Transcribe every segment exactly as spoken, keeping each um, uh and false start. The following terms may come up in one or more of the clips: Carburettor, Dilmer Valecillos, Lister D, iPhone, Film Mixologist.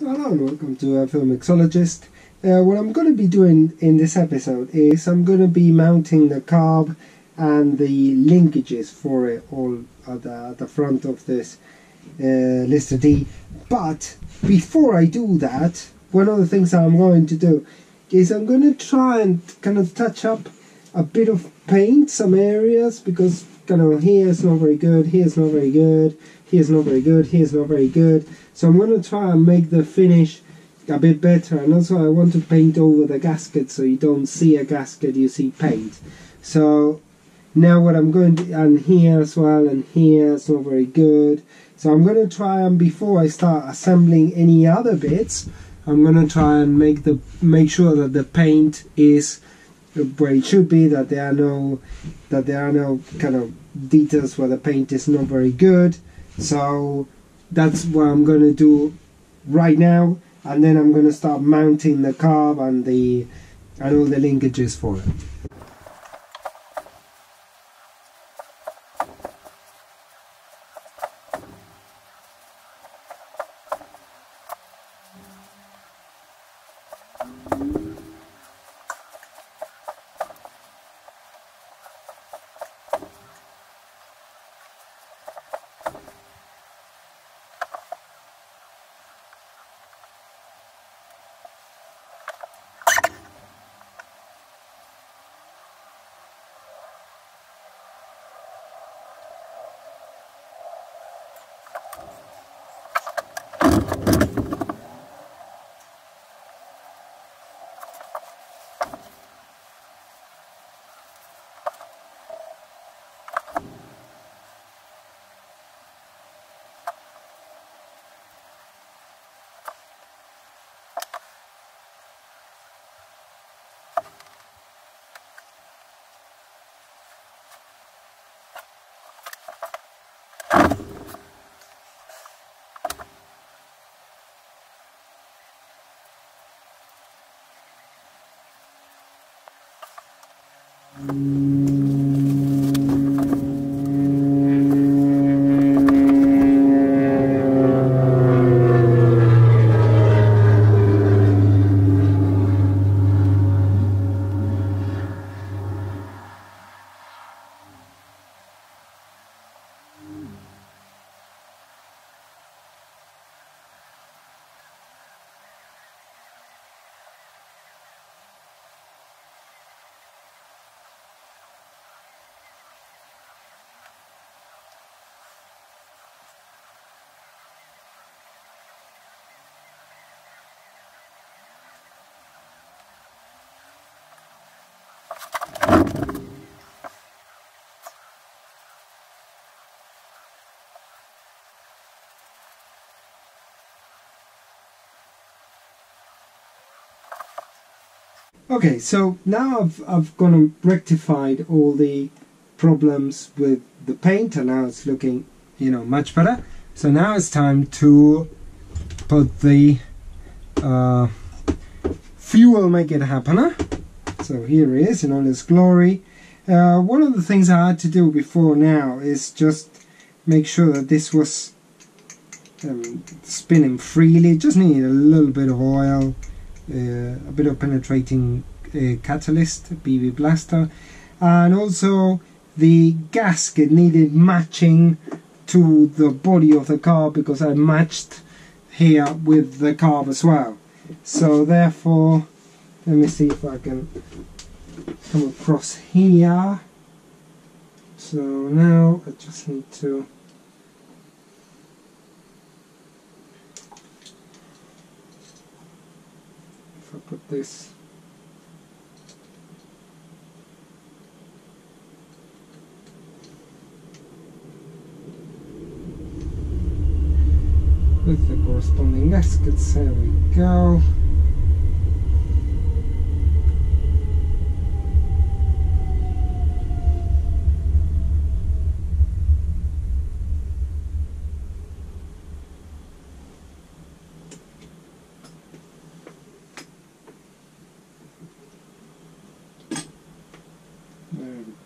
So hello and welcome to uh, Film Mixologist. Uh, what I'm going to be doing in this episode is I'm going to be mounting the carb and the linkages for it all at the, at the front of this uh, Lister D. But before I do that, one of the things I'm going to do is I'm going to try and kind of touch up a bit of paint, some areas, because kind of here's not very good, here's not very good. Here's not very good, here's not very good. So I'm going to try and make the finish a bit better, and also I want to paint over the gasket so you don't see a gasket, you see paint. So now what I'm going to, and here as well, and here it's not very good. So I'm going to try, and before I start assembling any other bits, I'm going to try and make the make sure that the paint is where it should be, that there are no that there are no kind of details where the paint is not very good. So that's what I'm going to do right now, and then I'm going to start mounting the carb and the and all the linkages for it. Okay, so now I've, I've gone and rectified all the problems with the paint, and now it's looking, you know, much better. So now it's time to put the uh, fuel make it happen. So here it is in all its glory. Uh, one of the things I had to do before now is just make sure that this was um, spinning freely. Just needed a little bit of oil. Uh, a bit of penetrating uh, catalyst, B B blaster, and also the gasket needed matching to the body of the carb, because I matched here with the carb as well. So therefore, let me see if I can come across here. So now I just need to put this with the corresponding gaskets. There we go.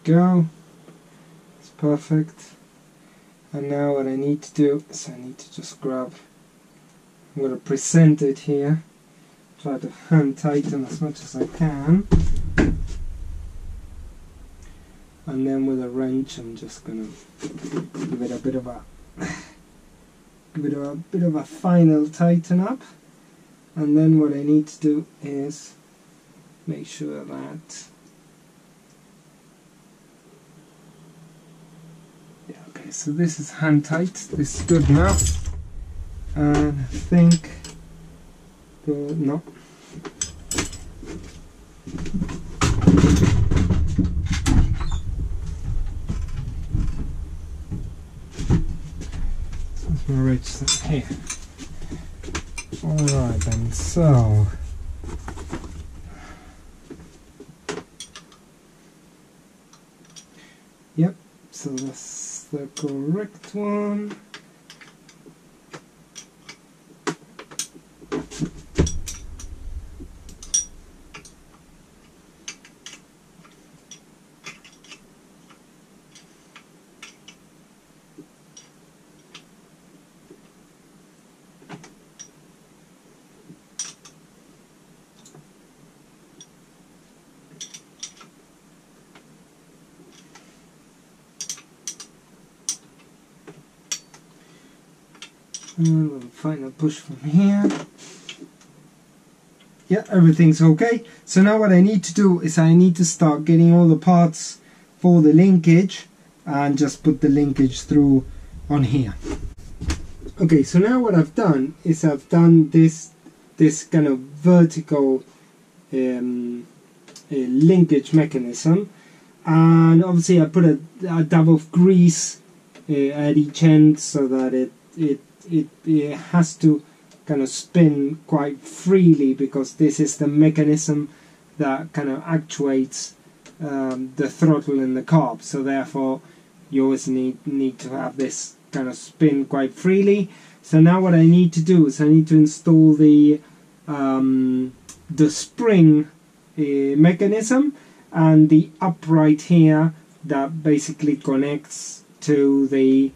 Go, it's perfect. And now what I need to do is I need to just grab I'm going to present it here, try to hand tighten as much as I can, and then with a wrench I'm just going to give it a bit of a give it a bit of a final tighten up. And then what I need to do is make sure that, yeah, okay, so this is hand tight, this is good now, and I think the, no that's my wrench here. Alright then, so yep, so that's the correct one. And we'll find a push from here. Yeah, everything's okay. So now what I need to do is I need to start getting all the parts for the linkage and just put the linkage through on here. Okay, so now what I've done is I've done this this kind of vertical um, uh, linkage mechanism, and obviously I put a, a dab of grease uh, at each end so that it it It, it has to kind of spin quite freely, because this is the mechanism that kind of actuates um, the throttle in the car. So therefore you always need, need to have this kind of spin quite freely. So now what I need to do is I need to install the um, the spring uh, mechanism and the upright here that basically connects to the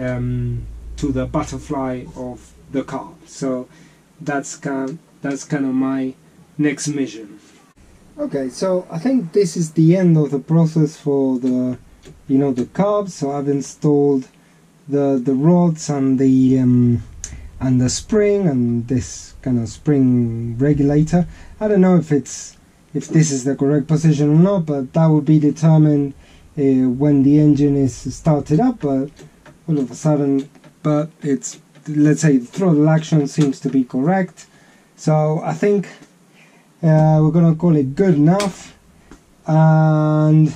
um, to the butterfly of the car. So that's kind of, that's kind of my next mission. Okay, so I think this is the end of the process for the you know the carbs. So I've installed the the rods and the um, and the spring and this kind of spring regulator. I don't know if it's if this is the correct position or not, but that will be determined uh, when the engine is started up. But all of a sudden. But it's, let's say, the throttle action seems to be correct. So I think uh, we're gonna call it good enough, and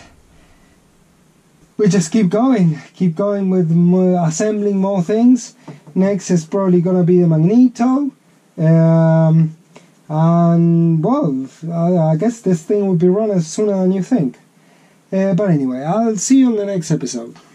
we just keep going, keep going with more, assembling more things. Next is probably gonna be the magneto, um, and well, I, I guess this thing will be run as sooner than you think. Uh, but anyway, I'll see you on the next episode.